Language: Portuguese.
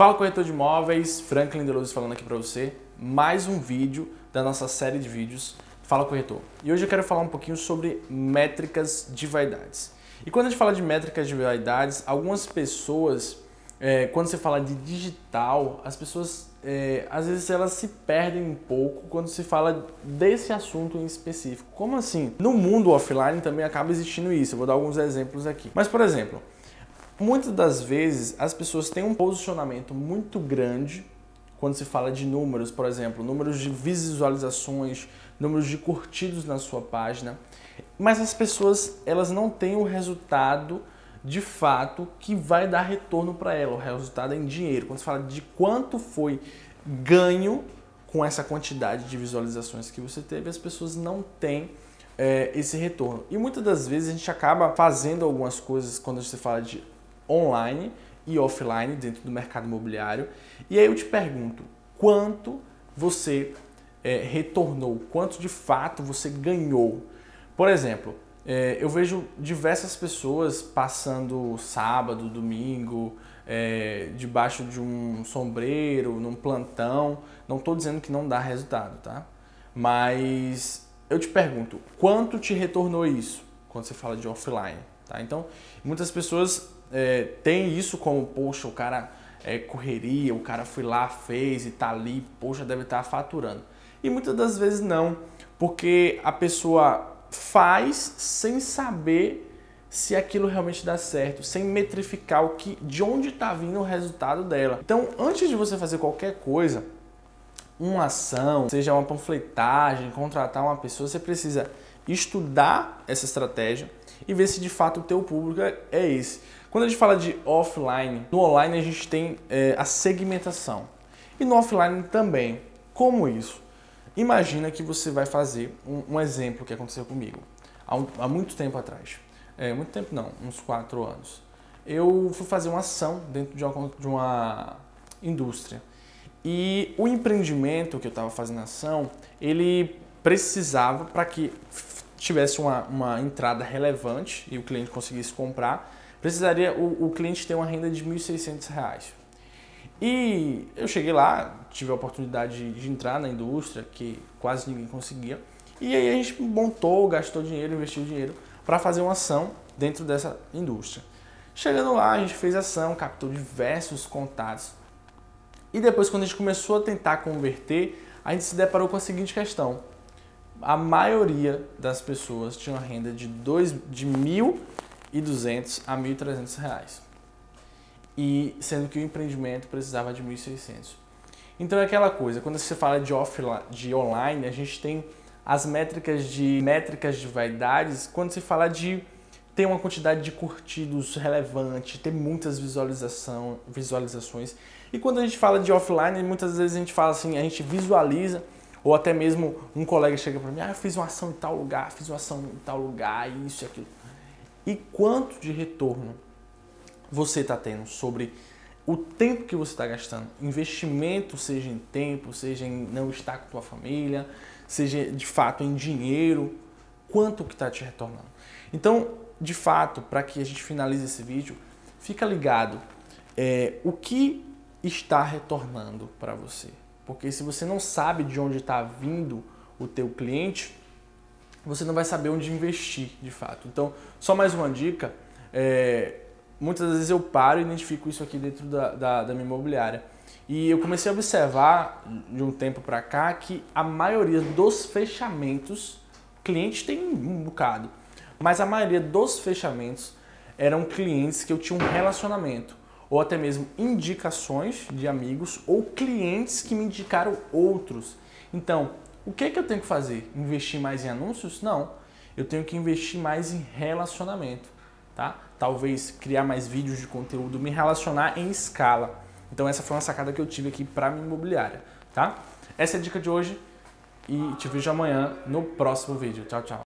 Fala Corretor de Imóveis, Franklin Delusio falando aqui para você, mais um vídeo da nossa série de vídeos Fala Corretor. E hoje eu quero falar um pouquinho sobre métricas de vaidades. E quando a gente fala de métricas de vaidades, algumas pessoas, quando você fala de digital, as pessoas às vezes elas se perdem um pouco quando se fala desse assunto em específico. Como assim? No mundo offline também acaba existindo isso, eu vou dar alguns exemplos aqui. Mas, por exemplo, muitas das vezes as pessoas têm um posicionamento muito grande quando se fala de números, por exemplo, números de visualizações, números de curtidos na sua página, mas as pessoas elas não têm o resultado de fato que vai dar retorno para ela, o resultado é em dinheiro. Quando se fala de quanto foi ganho com essa quantidade de visualizações que você teve, as pessoas não têm esse retorno. E muitas das vezes a gente acaba fazendo algumas coisas quando se fala de online e offline dentro do mercado imobiliário. E aí eu te pergunto, quanto você retornou? Quanto de fato você ganhou? Por exemplo, eu vejo diversas pessoas passando sábado, domingo, debaixo de um sombreiro, num plantão. Não estou dizendo que não dá resultado, tá? Mas eu te pergunto, quanto te retornou isso quando você fala de offline? Tá? Então, muitas pessoas tem isso como, poxa, o cara correria, o cara foi lá, fez e tá ali, poxa, deve estar faturando. E muitas das vezes não, porque a pessoa faz sem saber se aquilo realmente dá certo, sem metrificar o que, de onde está vindo o resultado dela. Então, antes de você fazer qualquer coisa, uma ação, seja uma panfletagem, contratar uma pessoa, você precisa estudar essa estratégia e ver se de fato o teu público é esse. Quando a gente fala de offline, no online a gente tem a segmentação e no offline também. Como isso? Imagina que você vai fazer um exemplo que aconteceu comigo há muito tempo atrás. Muito tempo não, uns 4 anos. Eu fui fazer uma ação dentro de uma indústria e o empreendimento que eu estava fazendo a ação, ele precisava, para que tivesse uma entrada relevante e o cliente conseguisse comprar, precisaria o cliente ter uma renda de R$ 1.600. E eu cheguei lá, tive a oportunidade de entrar na indústria, que quase ninguém conseguia, e aí a gente montou, gastou dinheiro, investiu dinheiro para fazer uma ação dentro dessa indústria. Chegando lá, a gente fez ação, captou diversos contatos, e depois quando a gente começou a tentar converter, a gente se deparou com a seguinte questão: a maioria das pessoas tinha uma renda de R$ 1.200 a R$ 1.300, e sendo que o empreendimento precisava de R$ 1.600. Então é aquela coisa, quando você fala de online, a gente tem as métricas de vaidades, quando se fala de ter uma quantidade de curtidos relevante, ter muitas visualizações. E quando a gente fala de offline, muitas vezes a gente fala assim, a gente visualiza, ou até mesmo um colega chega para mim, ah, eu fiz uma ação em tal lugar, fiz uma ação em tal lugar, isso e aquilo. E quanto de retorno você está tendo sobre o tempo que você está gastando? Investimento, seja em tempo, seja em não estar com a tua família, seja de fato em dinheiro, quanto que está te retornando? Então, de fato, para que a gente finalize esse vídeo, fica ligado, o que está retornando para você? Porque se você não sabe de onde está vindo o teu cliente, você não vai saber onde investir de fato. Então, só mais uma dica, muitas vezes eu paro e identifico isso aqui dentro da minha imobiliária. E eu comecei a observar de um tempo para cá que a maioria dos fechamentos, clientes tem um bocado, mas a maioria dos fechamentos eram clientes que eu tinha um relacionamento, ou até mesmo indicações de amigos ou clientes que me indicaram outros. Então, o que é que eu tenho que fazer? Investir mais em anúncios? Não. Eu tenho que investir mais em relacionamento, tá? Talvez criar mais vídeos de conteúdo, me relacionar em escala. Então essa foi uma sacada que eu tive aqui para minha imobiliária, tá? Essa é a dica de hoje e te vejo amanhã no próximo vídeo. Tchau, tchau.